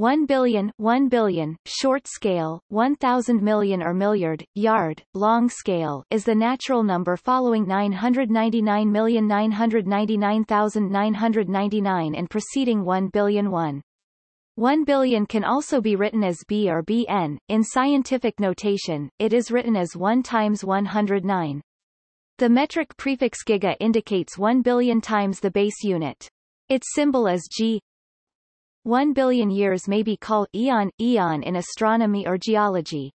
1 billion short scale, 1,000 million or milliard, yard, long scale is the natural number following 999,999,999 and preceding 1,000,000,001. 1 billion can also be written as B or BN. In scientific notation, it is written as 1 times 109. The metric prefix giga indicates 1 billion times the base unit. Its symbol is G. 1 billion years may be called eon in astronomy or geology.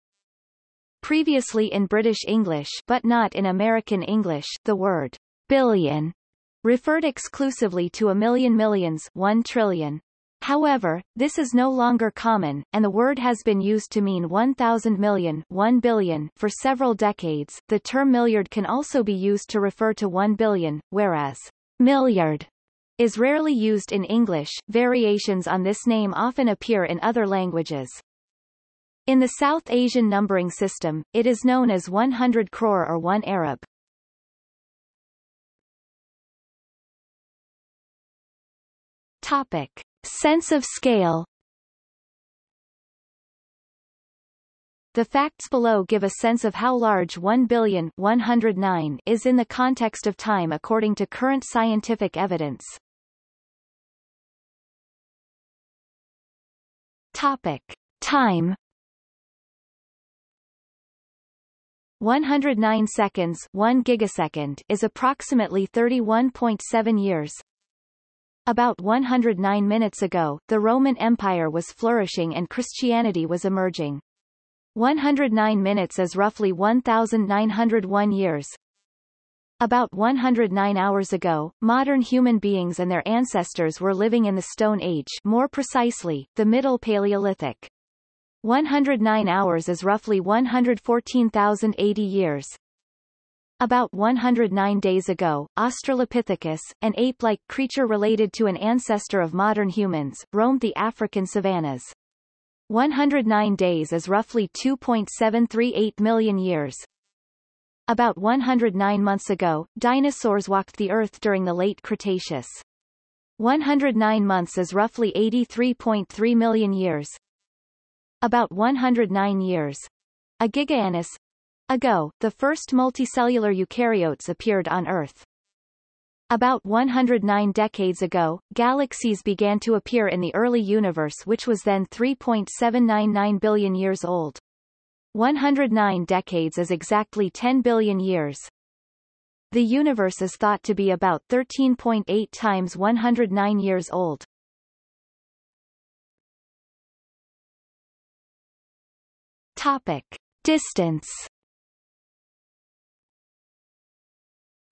Previously in British English, but not in American English, the word billion referred exclusively to a million millions, 1 trillion. However, this is no longer common, and the word has been used to mean 1,000 million, 1 billion for several decades. The term milliard can also be used to refer to 1 billion, whereas milliard is rarely used in English. Variations on this name often appear in other languages. In the South Asian numbering system, it is known as 100 crore or 1 Arab. Topic: sense of scale. The facts below give a sense of how large 1,109 is in the context of time according to current scientific evidence. Topic: time. 109 seconds, 1 gigasecond, is approximately 31.7 years. About 109 minutes ago, the Roman Empire was flourishing and Christianity was emerging. 109 minutes is roughly 1,901 years. About 109 hours ago, modern human beings and their ancestors were living in the Stone Age, more precisely, the Middle Paleolithic. 109 hours is roughly 114,080 years. About 109 days ago, Australopithecus, an ape-like creature related to an ancestor of modern humans, roamed the African savannas. 109 days is roughly 2.738 million years. About 109 months ago, dinosaurs walked the Earth during the late Cretaceous. 109 months is roughly 83.3 million years. About 109 years. A gigaannus ago, the first multicellular eukaryotes appeared on Earth. About 109 decades ago, galaxies began to appear in the early universe, which was then 3.799 billion years old. 109 decades is exactly 10 billion years. The universe is thought to be about 13.8 times 109 years old. Topic: distance.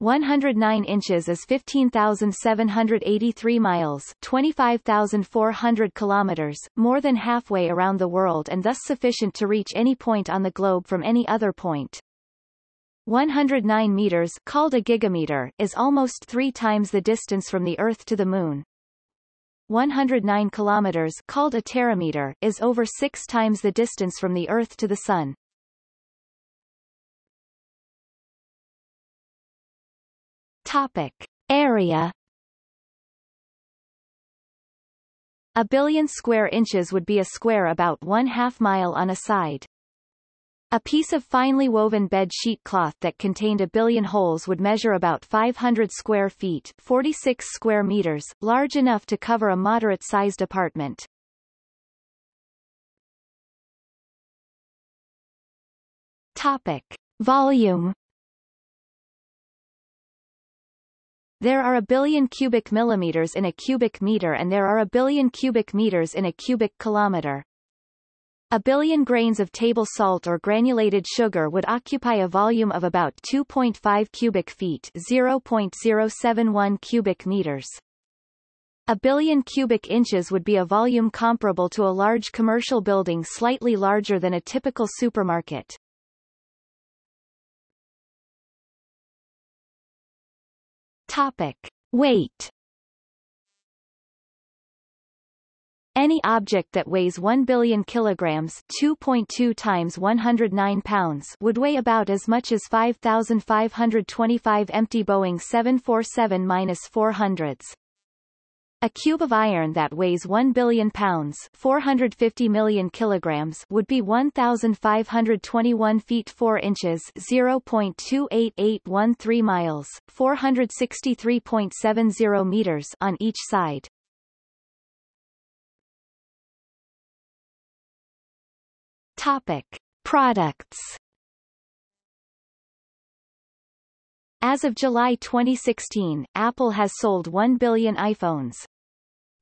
109 inches is 15,783 miles, 25,400 kilometers, more than halfway around the world and thus sufficient to reach any point on the globe from any other point. 109 meters, called a gigameter, is almost 3 times the distance from the Earth to the Moon. 109 kilometers, called a terameter, is over 6 times the distance from the Earth to the Sun. Topic: area. 1 billion square inches would be a square about 1/2 mile on a side. A piece of finely woven bed sheet cloth that contained 1 billion holes would measure about 500 square feet, 46 square meters, large enough to cover a moderate-sized apartment. Topic: volume. There are 1 billion cubic millimeters in a cubic meter and there are 1 billion cubic meters in a cubic kilometer. 1 billion grains of table salt or granulated sugar would occupy a volume of about 2.5 cubic feet, 0.071 cubic meters. 1 billion cubic inches would be a volume comparable to a large commercial building slightly larger than a typical supermarket. Topic: weight. Any object that weighs 1 billion kilograms, 2.2 times 109 pounds, would weigh about as much as 5,525 empty Boeing 747-400s. A cube of iron that weighs 1 billion pounds 450 million kilograms would be 1,521 feet 4 inches 0.28813 miles, 463.70 meters on each side. Topic. Products. As of July 2016, Apple has sold 1 billion iPhones.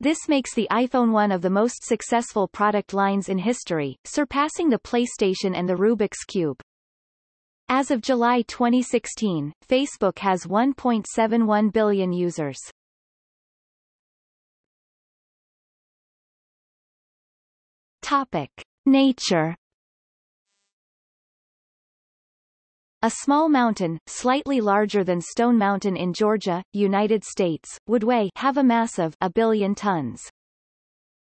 This makes the iPhone one of the most successful product lines in history, surpassing the PlayStation and the Rubik's Cube. As of July 2016, Facebook has 1.71 billion users. Topic. Nature. A small mountain, slightly larger than Stone Mountain in Georgia, United States, would have a mass of 1 billion tons.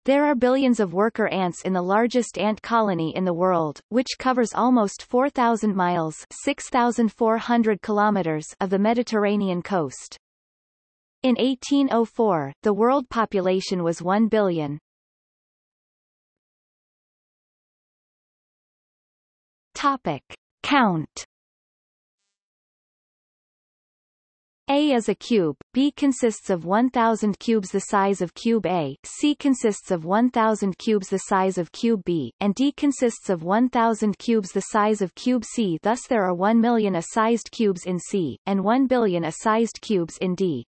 There are billions of worker ants in the largest ant colony in the world, which covers almost 4,000 miles (6,400 kilometers) of the Mediterranean coast. In 1804, the world population was 1 billion. Topic. Count. A is a cube, B consists of 1,000 cubes the size of cube A, C consists of 1,000 cubes the size of cube B, and D consists of 1,000 cubes the size of cube C. Thus there are 1 million A-sized cubes in C, and 1 billion A-sized cubes in D.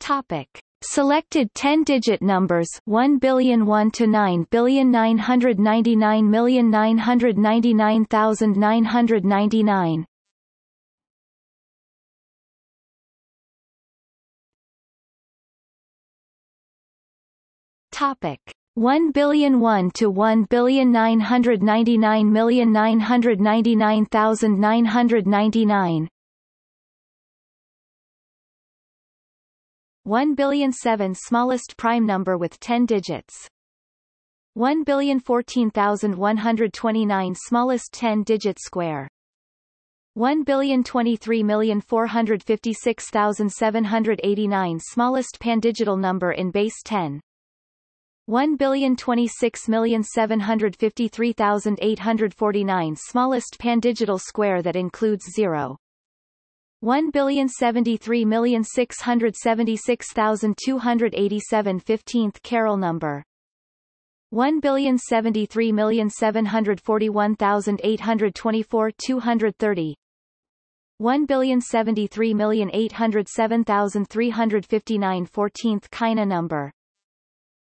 Topic. Selected 10-digit numbers 1,001 to 9,999,999,999. Topic. 1,001 to 1,999,999,999. 1,007 smallest prime number with 10 digits. 1,014,129 smallest 10-digit square. 1,023,456,789 smallest pandigital number in base 10. 1,026,753,849 smallest pandigital square that includes 0. 1,073,676,287 15th Carol number. 1,073,741,824 230. 1,073,807,359 14th Kina number.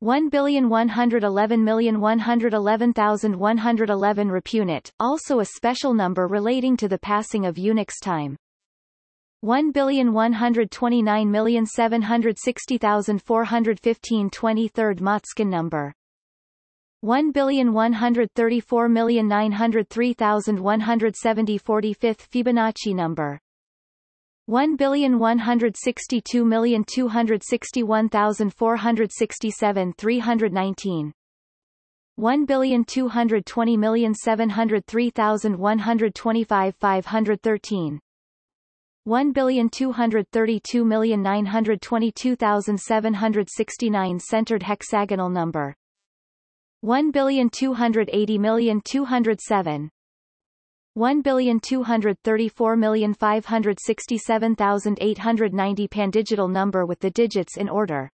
1,111,111,111 Rapunit, also a special number relating to the passing of Unix time. 1,129,760,415 23rd Motzkin number. 1,134,903,170 45th Fibonacci number. 1,162,261,467 319. 1,220,703,125 513. 1,232,922,769 centered hexagonal number. 1,280,207. 1,234,567,890 pandigital number with the digits in order.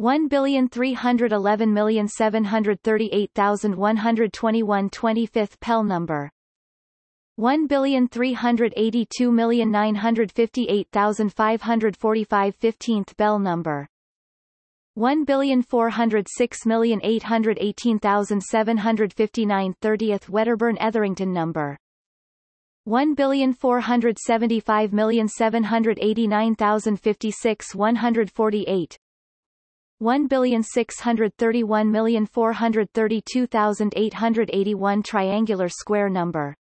1,311,738,121 25th Pell number. 1,382,958,545 15th Bell number. 1,406,818,759 30th Wedderburn-Etherington number. 1,475,789,056 148. 1,631,432,881 triangular square number.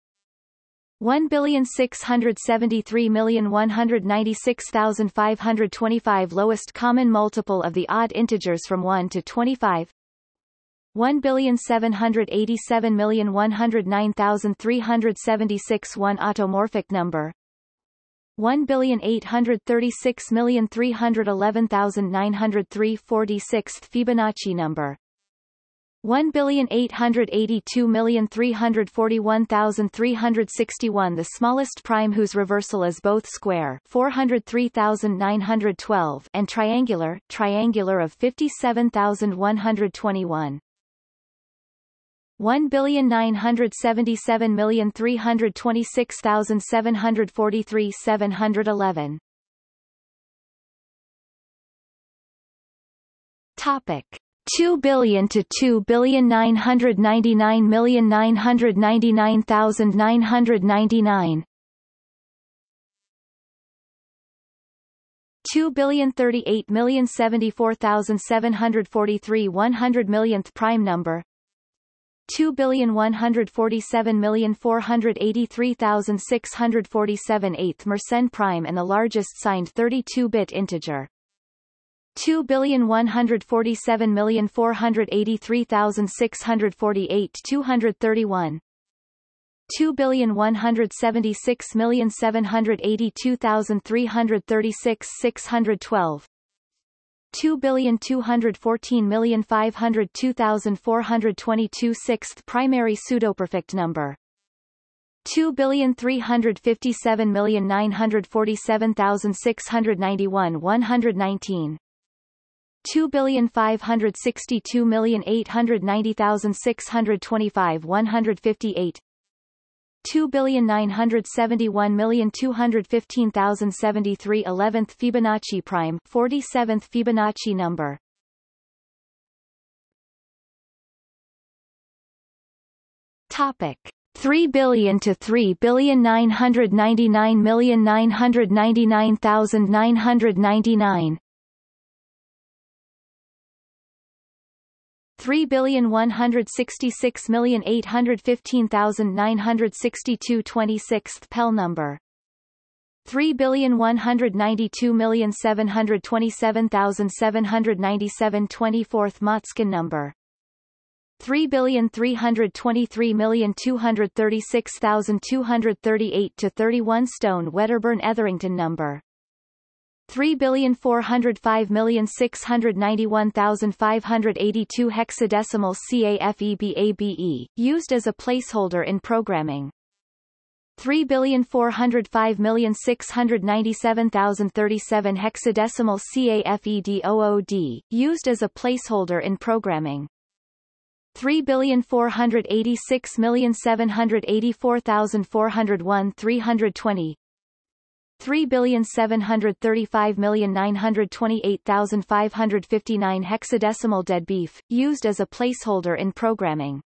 1,673,196,525 lowest common multiple of the odd integers from 1 to 25. 1,787,109,376 one automorphic number. 1,836,311,903 46th Fibonacci number 1,882,341,361 the smallest prime whose reversal is both square 403,912 and triangular of 57,121. 1,977,326,743 711. Topic 2,000,000,000 to 2,999,999,999. 2,038,074,743 100,000,000th prime number 2,147,483,647 eighth Mersenne prime and the largest signed 32-bit integer. 2,147,483,648 231. 2,176,782,336 612. 2,214,502,422 sixth primary pseudoperfect number 2,357,947,691 119 2,562,890,625 158 2,971,215,073 11th Fibonacci prime 47th Fibonacci number. Topic 3,000,000,000 to 3,999,999,999. 3,166,815,962 26th Pell number 3,192,727,797 24th Motzkin number 3,323,236,238 to 31 Stone Wedderburn Etherington number 3,405,691,582 hexadecimal CAFEBABE, used as a placeholder in programming. 3,405,697,037 hexadecimal CAFEDOOD, used as a placeholder in programming. 3,486,784,401 320. 3,735,928,559 hexadecimal deadbeef, used as a placeholder in programming.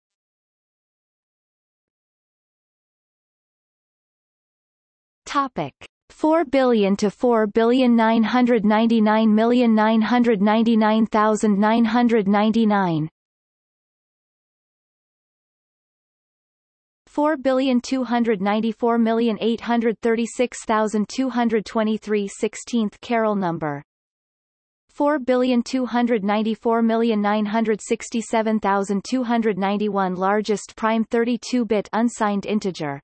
Topic 4,000,000,000 to 4,999,999,999. 4,294,836,223 16th Carroll number 4,294,967,291 largest prime 32-bit unsigned integer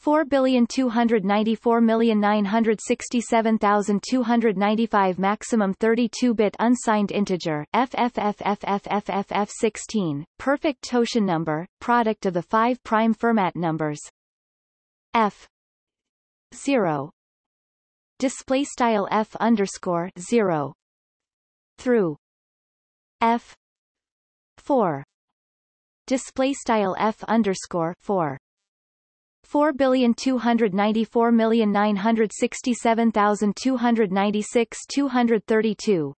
4,294,967,295 maximum 32-bit unsigned integer FFFFFFFF16 perfect Tosian number product of the 5 prime Fermat numbers F0 display style F_0 through F4 display style F_4 4,294,967,296 232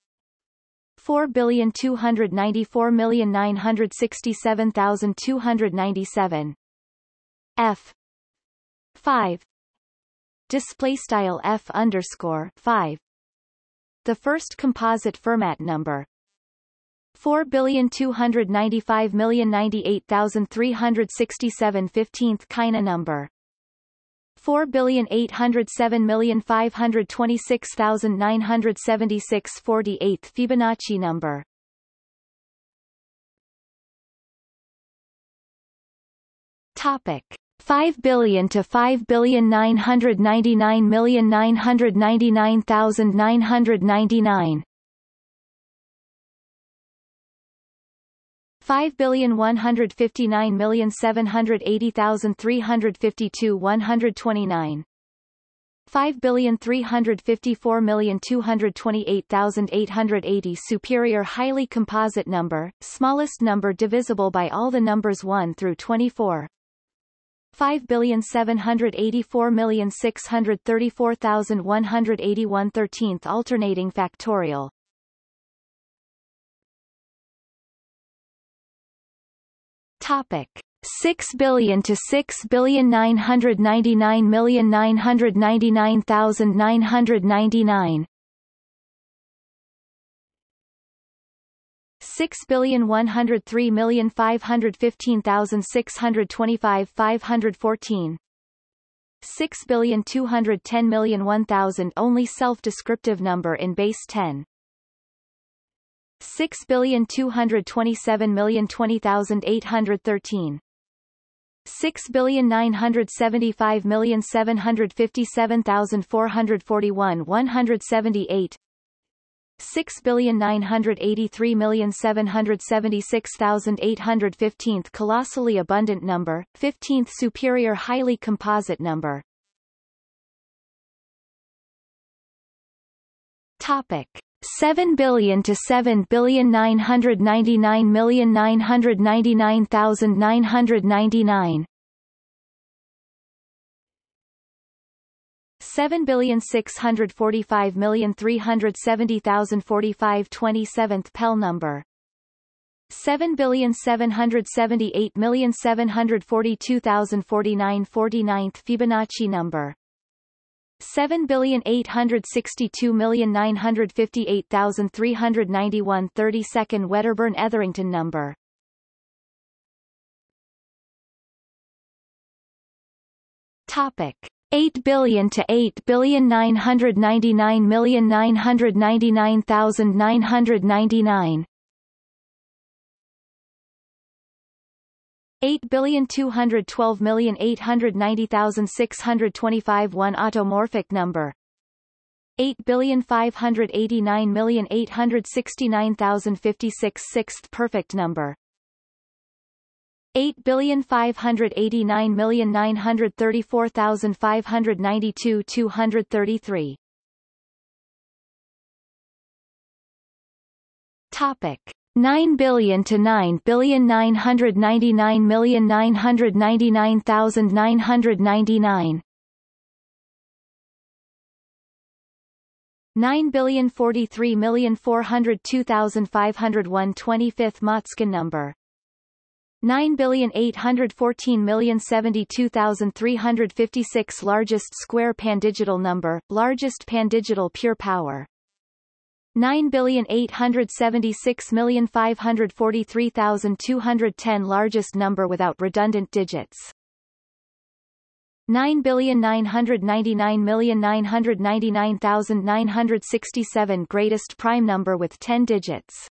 4,294,967,297 F5 display style F_5 the first composite Fermat number 4,295,098,367 15th Kina number 4,807,526,976 48th Fibonacci number. Topic $5 billion to $5,999,999,999 $5,159,780,352 129 $5,354,228,880 Superior highly composite number, smallest number divisible by all the numbers 1 through 24. 5,784,634,181 13th alternating factorial. Topic 6 billion to $6,999,999,999 $6,103,515,625 514 $6,210,001,000 only self-descriptive number in base 10 $6,227,020,813 $6,975,757,441 178 $6,983,776,815 Colossally abundant number, 15th superior highly composite number. Topic 7 billion to $7,999,999,999 $7,645,370,045 27th Pell number $7,778,742,049 49th Fibonacci number $7,862,958,391 32nd Wedderburn-Etherington number. Topic 8 billion to $8,999,999,999 $8,212,890,625 1 automorphic number $8,589,869,056 sixth perfect number $8,589,934,592 233 Topic 9 billion to $9,999,999,999 $9,043,402,501 25th Motzkin number $9,814,072,356 largest square pandigital number, largest pandigital pure power 9,876,543,210 largest number without redundant digits 9,999,999,967 greatest prime number with 10 digits